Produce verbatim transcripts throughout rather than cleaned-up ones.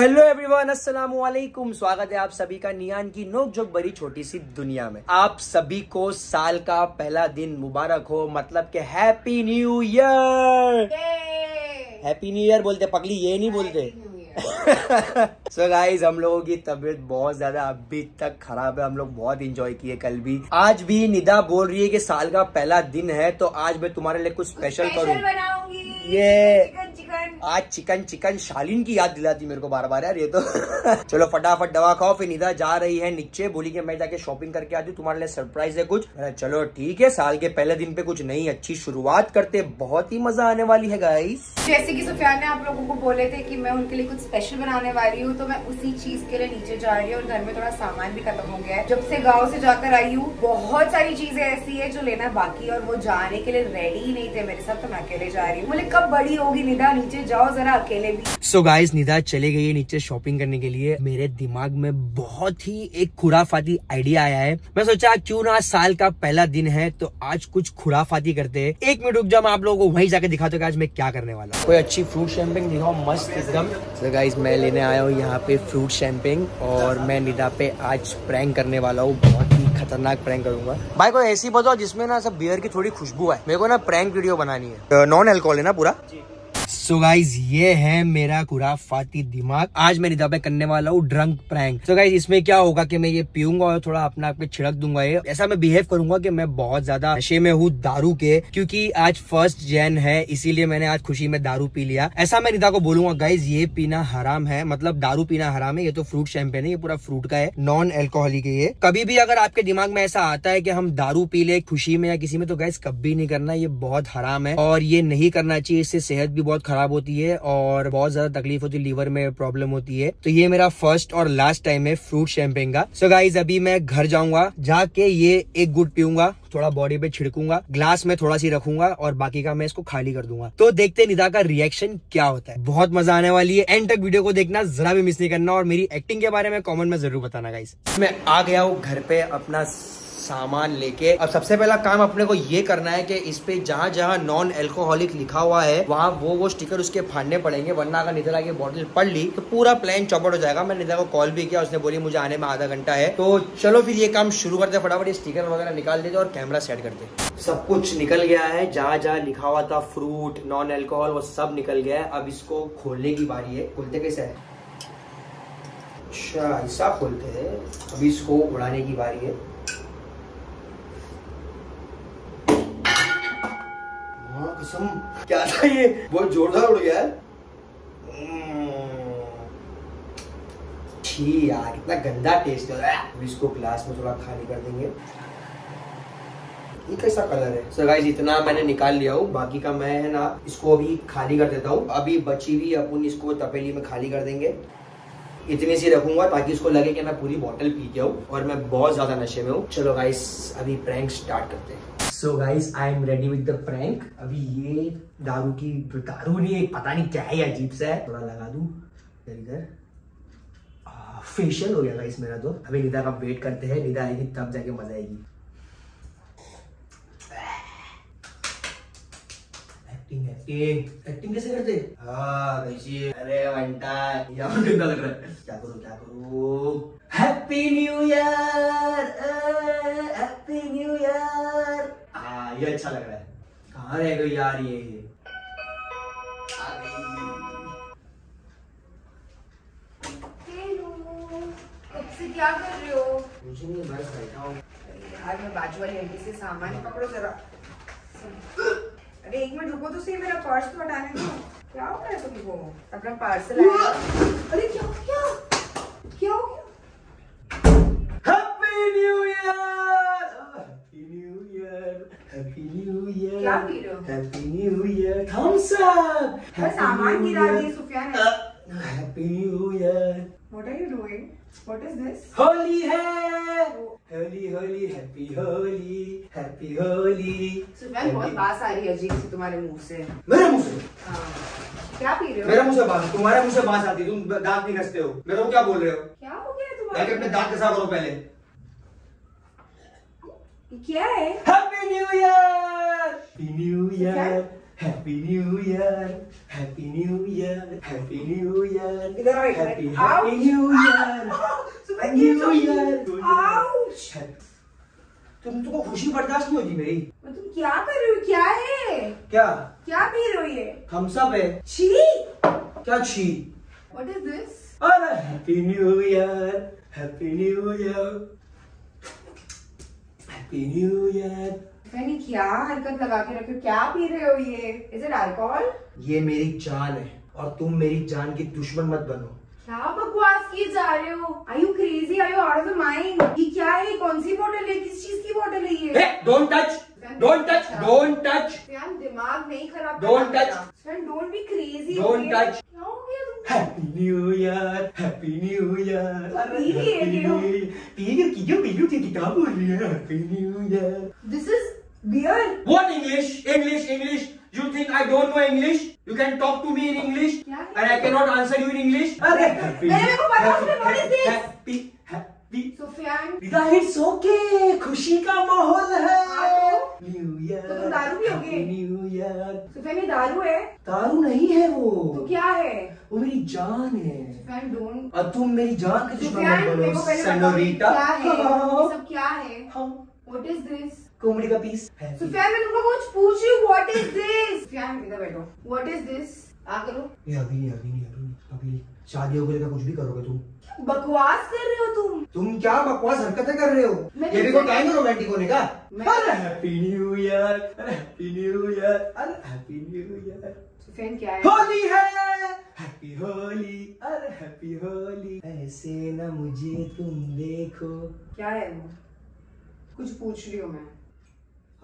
Hello everyone, अस्सलाम वालेकुम। स्वागत है आप सभी का नियान की नोकझोंक भरी छोटी सी दुनिया में। आप सभी को साल का पहला दिन मुबारक हो, मतलब के happy new year. Happy new year बोलते पगली, ये नहीं बोलते। सो गाइज, हम लोगों की तबीयत बहुत ज्यादा अभी तक खराब है। हम लोग बहुत इंजॉय किए कल भी, आज भी। निदा बोल रही है कि साल का पहला दिन है तो आज मैं तुम्हारे लिए कुछ स्पेशल करूँ। ये चिकन, चिकन। आज चिकन चिकन शालीन की याद दिलाती मेरे को बार बार यार ये तो। चलो फटाफट दवा खाओ। फिर निदा जा रही है नीचे, बोली कि मैं जाके शॉपिंग करके आती हूँ, तुम्हारे लिए सरप्राइज है कुछ। चलो ठीक है, साल के पहले दिन पे कुछ नई अच्छी शुरुआत करते, बहुत ही मजा आने वाली है गाइस। जैसे की सुफियान ने आप लोगों को बोले थे की मैं उनके लिए कुछ स्पेशल बनाने वाली हूँ, तो मैं उसी चीज के लिए नीचे जा रही हूँ। और घर में थोड़ा सामान भी खत्म हो गया है, जब से गाँव से जाकर आई हूँ बहुत सारी चीजें ऐसी है जो लेना बाकी, और वो जाने के लिए रेडी ही नहीं थे मेरे साथ, तो मैं अकेले जा रही हूँ। बोले कब बड़ी होगी निदा, नीचे जाओ जरा अकेले भी। सो गाइस, निदा चले गई है नीचे शॉपिंग करने के लिए। मेरे दिमाग में बहुत ही एक खुराफाती आइडिया आया है। मैं सोचा क्यों ना साल का पहला दिन है तो आज कुछ खुराफाती करते हैं। एक मिनट रुक जाओ, मैं आप लोगों को वहीं जाके दिखाता हूँ आज मैं क्या करने वाला हूँ। कोई अच्छी फ्रूट शैम्पिंग दिखाओ मस्त एकदम। सो गाइस, मैं लेने आया हूँ यहाँ पे फ्रूट शैम्पिंग, और मैं निदा पे आज प्रैंक करने वाला हूँ। बहुत ही खतरनाक प्रैंक करूंगा भाई। कोई ऐसी बताओ जिसमें ना सब बियर की थोड़ी खुशबू है। मेरे को ना प्रैंक वीडियो बनानी है, नॉन अल्कोहल है ना पूरा। सो so गाइज, ये है मेरा खुराफाती दिमाग। आज मैं निदा पे करने वाला हूँ drunk prank. So so guys, इसमें क्या होगा कि मैं ये पीऊंगा और थोड़ा अपना आप पे छिड़क दूंगा। ये ऐसा मैं बिहेव करूंगा कि मैं बहुत ज्यादा नशे में हूँ दारू के, क्योंकि आज फर्स्ट जैन है इसीलिए मैंने आज खुशी में दारू पी लिया। ऐसा मैं निदा को बोलूंगा गाइज, ये पीना हराम है, मतलब दारू पीना हराम है। ये तो फ्रूट शैंपेन है, ये पूरा फ्रूट का है, नॉन एल्कोहलिक है ये। कभी भी अगर आपके दिमाग में ऐसा आता है की हम दारू पी ले खुशी में या किसी में, तो गाइज कभी नहीं करना, ये बहुत हराम है और ये नहीं करना चाहिए। इससे सेहत भी बहुत खराब होती है और बहुत ज्यादा तकलीफ होती है, लीवर में प्रॉब्लम होती है। तो ये मेरा फर्स्ट और लास्ट टाइम है फ्रूट शैम्पेन का। सो गाइज, अभी मैं घर जाऊंगा, जाके ये एक गुट पीऊंगा, थोड़ा बॉडी पे छिड़कूंगा, ग्लास में थोड़ा सी रखूंगा और बाकी का मैं इसको खाली कर दूंगा। तो देखते निदा का रिएक्शन क्या होता है, बहुत मजा आने वाली है। एंड तक वीडियो को देखना, जरा भी मिस नहीं करना, और मेरी एक्टिंग के बारे में कॉमेंट में जरूर बताना गाइज। मैं आ गया हूँ घर पे अपना सामान लेके। अब सबसे पहला काम अपने को ये करना है कि इस पे जहाँ जहाँ नॉन एल्कोहलिक लिखा हुआ है वहाँ वो वो स्टिकर उसके फाड़ने पड़ेंगे, वरना अगर निदा की बोतल पड़ ली तो पूरा प्लान चौपट हो जाएगा। मैंने निदा को कॉल भी किया, उसने बोली मुझे आने में आधा घंटा है। तो चलो फिर ये काम शुरू करते, फटाफट ये स्टिकर वगैरह निकाल देते और कैमरा सेट करते। सब कुछ निकल गया है, जहाँ जहाँ लिखा हुआ था फ्रूट नॉन एल्कोहल वो सब निकल गया है। अब इसको खोलने की बारी है। खोलते कैसे है? अच्छा, ऐसा खोलते है। अभी इसको उड़ाने की बारी है। कसम क्या था ये, बहुत जोरदार उड़ गया है। छी यार, कितना गंदा टेस्ट है। अब इसको ग्लास में थोड़ा खाली कर देंगे। ये कैसा कलर है? सो गाइस, इतना मैंने निकाल लिया हूँ, बाकी का मैं है ना इसको अभी खाली कर देता हूँ। अभी बची हुई अपन इसको तपेली में खाली कर देंगे। इतनी सी रखूंगा ताकि इसको लगे कि मैं पूरी बोतल पी गया हूँ और मैं बहुत ज्यादा नशे में हूँ। चलो गाइस, अभी प्रैंक स्टार्ट करते हैं। So guys, I am ready with the prank. अभी ये दारू की दारू नहीं है, पता नहीं क्या है, अजीब सा है। थोड़ा लगा दूं इधर। फेशियल हो गया गाइस मेरा तो। अभी निदा का वेट करते हैं, निदा आएगी तब जाके मजा आएगी। एक्टिंग एक्टिंग एक्टिंग कैसे करते हैं? अरे घंटा यार, कितना लग रहा है। क्या करूं क्या करूं? Happy new year, happy new year. ये अच्छा लग रहा है। कहाँ रह गई यार ये? कब से क्या कर रहे हो? मुझे नहीं, बस बैठा हूँ यार। मैं बाजू वाली आंटी से सामान पकड़ो जरा। अरे एक मिनट रुको तो सही, मेरा पर्स तो हटाने दो। क्या हो रहा है तुमको? अपना पार्सल आया। अरे क्या क्या क्या हो गया? Happy new year, happy new year, happy new year. क्या पी रहे हो? Happy new year Thums Up. बस सामान गिरा दिया सुफियान ने। Happy new year. What are you doing? What is this? Holi है, होली होली, हैप्पी होली, हैप्पी होली। सुफियान, बहुत बात आ रही है अजीब से तुम्हारे मुंह से। मेरे मुंह से? हां। क्या पी रहे हो? मेरे मुंह से बात, तुम्हारे मुंह से बात आती। तुम दांत नहीं घसते हो, मेरे को क्या बोल रहे हो? क्या हो गया तुम्हारा? पहले अपने दांत साफ करो पहले। क्या है? Happy new year, happy new year, happy new year, happy new year, happy new year, इधर आओ, happy happy new year, new year. Ouch, तुम तुमको खुशी बर्दाश्त नहीं होती मेरी। तुम क्या कर रहे हो? क्या है? क्या क्या पी रहे हो? ये थम्स अप है। छी, क्या छी? What is this? अरे happy new year, happy new year, happy new year. मैंने क्या हरकत लगा के रखी? क्या पी रहे हो ये? Is it alcohol? ये मेरी जान है और तुम मेरी जान की दुश्मन मत बनो। क्या बकवास किए जा रहे हो? Are you crazy? Are you out of your mind? ये क्या है? कौन सी बोतल है? किस चीज की बोतल है ये? Hey, don't touch, don't touch, don't touch। यार दिमाग नहीं खराब। Don't touch, don't be crazy। Don't touch। Happy New Year, Happy New Year। अरे ये क्यों बिल्लू की किताब बोल रही है? Happy New Year। This is beer। What English? English, English। You think I don't know English? You can talk to me in English and I cannot answer you in English। अरे मेरे को पता है what is this? Happy, happy। Sufiyan, Nida, it's okay। खुशी का माहौल है। New Year। तो तुम दारू पियोगे? New Year। सुफियान ये दारू है? दारू नहीं है वो। तो क्या है? वो मेरी जान है। सुफियान don't। और तुम मेरी जान के दुश्मन बनो। सेनोरिटा। क्या है? सब क्या है? हाँ। What is this? कोमड़ी का पीस। सुफियान मैं तुमको कुछ पूछ रही हूँ। What is this? सुफियान इधर बैठो। What is this? आ करो। ये अभी नहीं, अभी नहीं, अभी नहीं, अभी शादी हो गई का कुछ भी करोगे तुम? क्या बकवास कर रहे हो तुम? तुम क्या बकवास हरकतें कर रहे हो? ये भी कोई टाइम है रोमांटिक होने का? अरे हैप्पी न्यू ईयर, अरे हैप्पी न्यू ईयर, अरे हैप्पी न्यू ईयर। सुफियान क्या है? होली है, हैप्पी होली, अरे हैप्पी होली। ऐसे न मुझे तुम देखो। क्या है वो? कुछ पूछ रही हूँ मैं।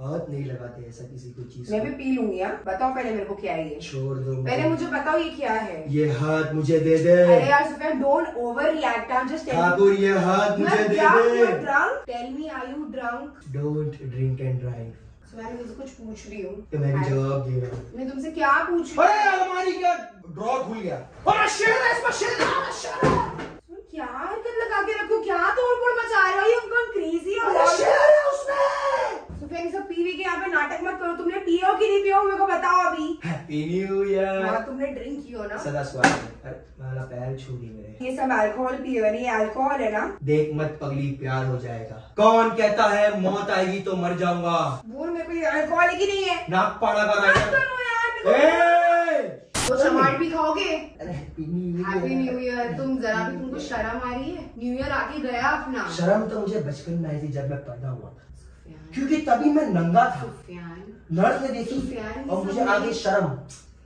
हाथ नहीं लगाते ऐसा किसी को चीज़। मैं भी पी लूंगी। बताओ पहले मेरे को क्या है ये। छोड़ दो। पहले मुझे बताओ ये क्या है। ये हाथ मुझे दे दे। अरे यार Sufiyan don't over react. I am just telling you. ये हाथ मुझे दे दे। Tell me are you drunk? Don't drink and drive. Sufiyan मुझे कुछ पूछ रही हूँ। मैं भी जवाब दे रहा हूँ। मैं तुमसे क्या पूछ रही हूँ? हमारी क्या ड्रॉ खुल गया। क्या हरकत लगा के रखो? क्या तोड़फोड़ मचा रहे हो? ये कौन क्रेजी हो? सुफियान सब पीवी के यहाँ पे नाटक मत करो। तुमने पियो कि नहीं पियो मेरे को बताओ अभी। Happy new year. हाँ तुमने ड्रिंक की हो ना? सदा स्वाद। माला पैर छू दी मेरे। ये सब अल्कोहल पियो है। ये अल्कोहल है ना? देख मत पगली, प्यार हो जाएगा। कौन कहता है मौत आएगी तो मर जाऊंगा? बोल मेरे को अल्कोहल है की नहीं है? नाक पाड़ा का तो चमाट भी खाओगे? Happy new year. तुम जरा भी तुमको शर्म आ रही है? न्यू ईयर आके गया अपना। शर्म तो मुझे बचपन में आई थी जब मैं पैदा हुआ था, क्योंकि तभी मैं नंगा था। नर्स ने देखी और मुझे आगे शर्म।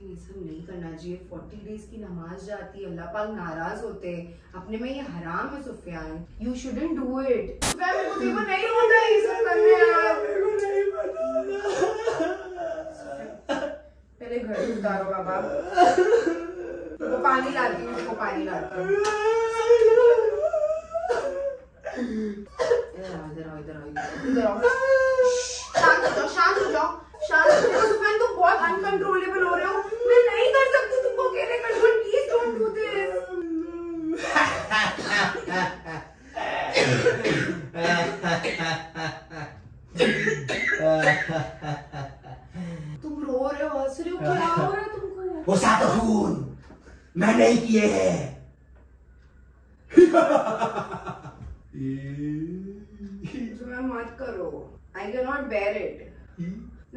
ये सब नहीं करना चाहिए। चालीस डेज की नमाज जाती है, अल्लाह पाक नाराज होते हैं। अपने में ये हराम है Sufiyan. You shouldn't do it. नहीं होता ये सब करने। पहले घर उतारो बाबा। तो पानी लाती हूँ, उसको पानी लाती हूँ। इधर आओ, इधर आओ, इधर आओ। शांत हो जाओ, शांत हो जाओ, शांत हो जाओ। सुफियान तुम बहुत अनकंट्रोलेबल हो रहे हो। मैं नहीं कर सकती तुमको अकेले control. Please don't do this. तुम रो रहे हो, हंस रहे हो, क्या हो रहा है तुमको? वो सात खून मैं नहीं किए हैं। तुम्हें मत करो। I cannot bear it।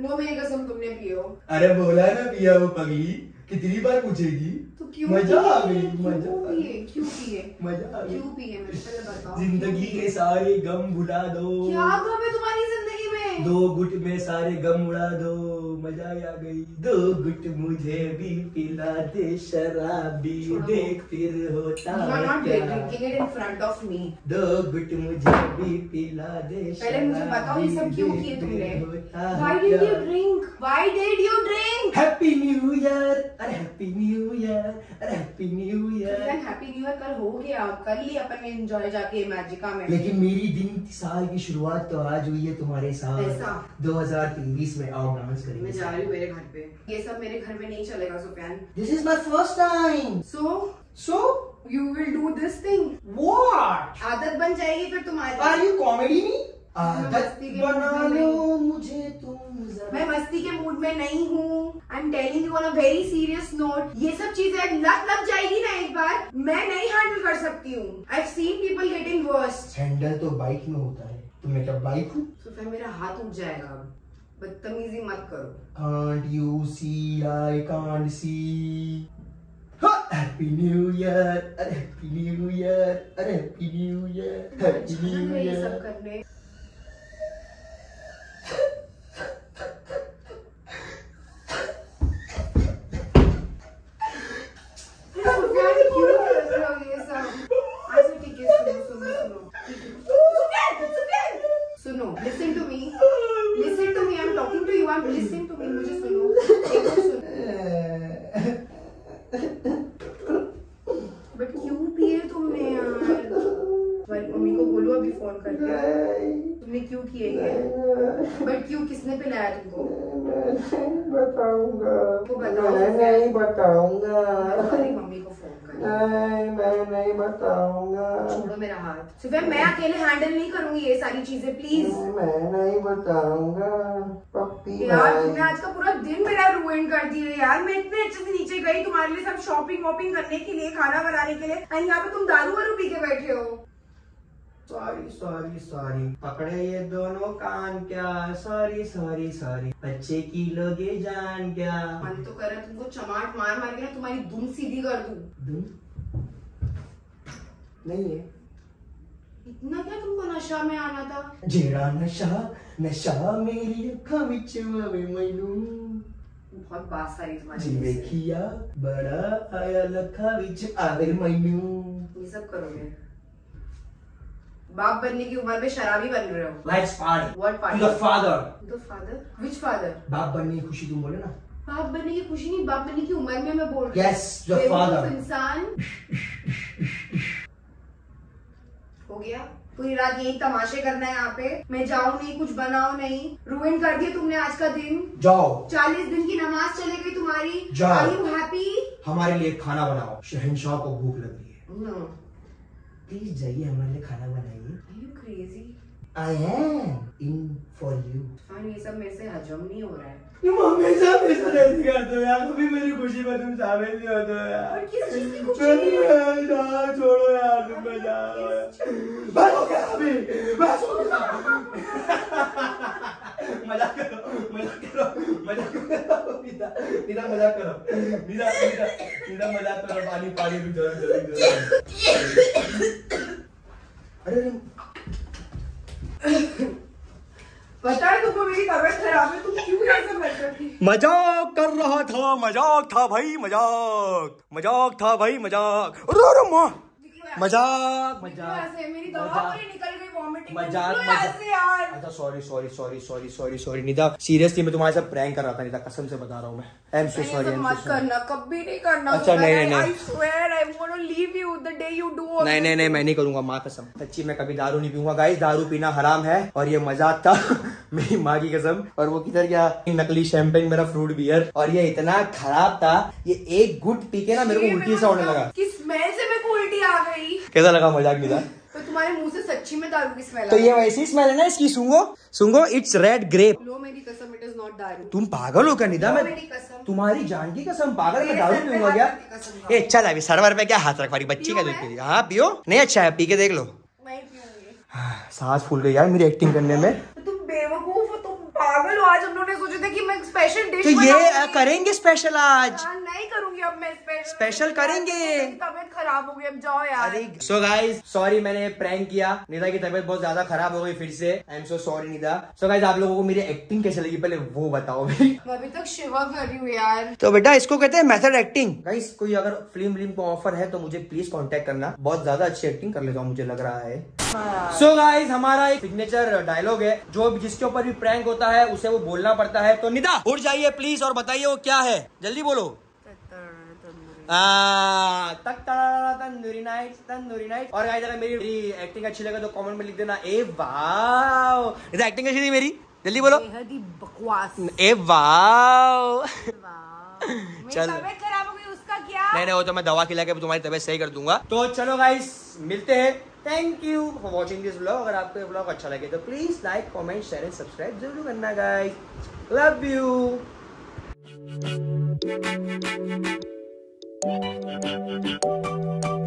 No मेरी कसम तुमने पियो। अरे बोला ना पिया। वो पगली कितनी बार पूछेगी? तो क्यों? मजा आ गई, मजा आ गई। क्यों पिए? मजा आ गई। क्यों पिए मेरे पहले बताओ। जिंदगी के सारे गम भुला दो। क्या गम है तुम्हारी जिंदगी में? दो गुट में सारे गम उड़ा दो। मजा आ गई। दो गुट मुझे भी पिला दे शराबी, देख फिर होता है क्या। दो गुट मुझे भी पिला दे। पहले मुझे बताओ ये सब क्यों किए तुमने? Why did you drink? Why did you drink? Happy New Year, अरे Happy New Year, अरे Happy New Year। Happy New Year कल हो गया, कल ही अपन एंजॉय जाके मैजिका में। लेकिन मेरी दिन साल की शुरुआत तो आज हुई है तुम्हारे साथ। दो हजार तेईस में आओ डांस करेंगे। जा रही हूँ मेरे घर पे। ये सब मेरे घर में नहीं चलेगा Sufiyan. This is my first time. So so you will do this thing. What? आदत बन जाएगी फिर तुम्हारी। Are you comedy me? आदत बना लो मुझे तुम। मैं मस्ती के मूड में नहीं हूँ। I am telling you on a very serious note. ये सब चीजें लत लग जाएगी ना एक बार, मैं नहीं हैंडल कर सकती हूँ। I have seen people getting worst. Handle तो बाइक में होता है, तो मैं क्या बाइक हूँ? तो मेरा हाथ उठ जाएगा। बदतमीजी मत करो। Can't you see I can't see. Happy new year, अरे हैप्पी न्यू ईयर, अरे happy new year, happy new year. सब करने क्यों किए ये? बट क्यों, किसने पिलाया तुमको? बताऊंगा तो बताओ। मैं नहीं बताऊंगा। मम्मी को फोन कर। नहीं, मैं नहीं बताऊंगा। छोड़ो मेरा हाथ। सुफियान, मैं अकेले हैंडल नहीं करूंगी ये सारी चीजें, प्लीज। मैं नहीं बताऊंगा पप्पी। यार तुमने आज का पूरा दिन मेरा रूइन कर दिया यार। मैं इतने अच्छे से नीचे गई तुम्हारे लिए सब शॉपिंग वॉपिंग करने के लिए, खाना बनाने के लिए, एंड यहाँ पे तुम दारू वारू पी के बैठे हो। सॉरी सॉरी सॉरी, पकड़े ये दोनों कान क्या। सॉरी सॉरी सॉरी, बच्चे की लोगे जान क्या। मन तो कर रहा है तुमको चमाट मार मार के ना तुम्हारी दुम सीधी कर दूं। दुम नहीं है। इतना क्या तुमको नशा में आना था? जेड़ा नशा नशा मेरी अखा बिच वे मैनू। बहुत बात सारी तुम्हारी। जीवे किया बड़ा आया लखा बिच आवे मैनू। ये सब करोगे? बाप बनने की उम्र में शराबी बन रहे हो। Let's party. What party? To the father. The father? Which father? बाप बनने की खुशी तुम बोले ना। बाप बनने की खुशी नहीं, बाप बनने की उम्र में मैं बोल रही हूँ। Yes, the father. इंसान हो गया। पूरी रात यही तमाशे करना है यहाँ पे। मैं जाऊँ नहीं, कुछ बनाओ नहीं। रुइन कर दिया तुमने आज का दिन। जाओ। चालीस दिन की नमाज चले गई तुम्हारी। जाओ। Are you happy? हमारे लिए खाना बनाओ, शहंशाह को भूख लग रही है। प्लीज जाइए हमारे लिए खाना बनाइए। Are you crazy? I am in for you. हाँ, ये सब मेरे से हजम नहीं हो रहा है। तुम हमेशा ऐसा नहीं करते हो यार, कभी मेरी खुशी में तुम शामिल नहीं होते हो यार। और किस चीज़ की खुशी है? जाओ, छोड़ो यार, तुम बस जाओ। बस हो गया अभी, बस हो गया। मजाक करो, मजाक करो, मजाक करो निदा, निदा मजाक करो, निदा निदा निदा मजाक करो। पानी पानी भी जोर जोर जोर। अरे पता है तुमको मेरी तबीयत खराब है, तुम क्यों ऐसा करते थी? मजाक कर रहा था, मजाक था भाई, मजाक मजाक था भाई, मजाक। अरे अरे माँ, मजाक मजाक मेरी दवा पूरी निकल गई वॉमिटिंग। मजाक मजाक यार। अच्छा sorry sorry sorry sorry sorry sorry Nida, seriously मैं तुम्हारे साथ प्रैंक कर रहा था निदा, कसम से बता रहा हूँ मैं। I am so sorry. मत करना, कभी नहीं करना। अच्छा नहीं नहीं नहीं, I swear I am gonna leave you the day you do. नहीं नहीं नहीं, मैं नहीं करूंगा माँ कसम, सच्ची मैं कभी दारू नहीं पीऊंगा। गाइस दारू पीना हराम है और ये मजाक था, मेरी माँ की कसम। और वो किधर गया नकली शैंपेन मेरा फ्रूट बियर। और ये इतना खराब था, ये एक गुट पी के ना मेरे को उल्टी सा होने लगा। किस स्मेल से मेरे को उल्टी आ गई। कैसा लगा मजाक निदा? तो तुम्हारे मुंह से सच्ची में दारू की स्मेल। तो ये वैसी स्मेल है ना इसकी, सूंघो सूंघो, इट्स रेड ग्रेप। लो मेरी कसम, इट इज नॉट दारू। तुम पागल हो क्या निदा? मैं तुम्हारी जान की कसम, पागल मैं दारू पीऊंगा क्या? ये अच्छा था सरवर पे क्या हाथ रखवाई बच्ची का दूध पी। हाँ पियो, नहीं अच्छा है, पी के देख लो। सांस फूल गई यार मेरी एक्टिंग करने में। पागल हो, आज हम लोगों ने सोचा था कि मैं स्पेशल डिश तो ये करेंगे। स्पेशल आज नहीं करूंगी अब मैं, स्पेशल स्पेशल करेंगे। तबीयत खराब हो गई, अब जाओ यार। सो गाइस सॉरी मैंने प्रैंक किया, निदा की तबीयत बहुत ज्यादा खराब हो गई फिर से। I am so sorry Nida. So guys आप लोगों को मेरी एक्टिंग कैसे लगी पहले वो बताओ। मैं अभी तक शिवा कर रही हूँ यार। तो बेटा इसको कहते हैं मेथड एक्टिंग। गाइस कोई अगर फिल्म विल्म को ऑफर है तो मुझे प्लीज कॉन्टेक्ट करना, बहुत ज्यादा अच्छी एक्टिंग कर लेता हूँ मुझे लग रहा है। सो गाइस हमारा एक सिग्नेचर डायलॉग है, जो जिसके ऊपर भी प्रैंक होता है उसे वो बोलना पड़ता है। तो निदा उठ जाइए प्लीज और बताइए वो क्या है, जल्दी बोलो। Tandoori night, tandoori night. और गाइस अगर मेरी एक्टिंग अच्छी लगे तो कमेंट में लिख देना ए वाओ। निदा एक्टिंग अच्छी थी मेरी, जल्दी बोलो। बकवास ए वाओ। चलो खराब हो गई उसका क्या? नहीं नहीं, वो तो मैं दवा खिला के तुम्हारी तबियत सही कर दूंगा। तो चलो गाइस मिलते हैं thank you for watching this vlog. अगर आपको ये व्लॉग अच्छा लगे तो please like comment share and subscribe जरूर करना गाइस। Love you.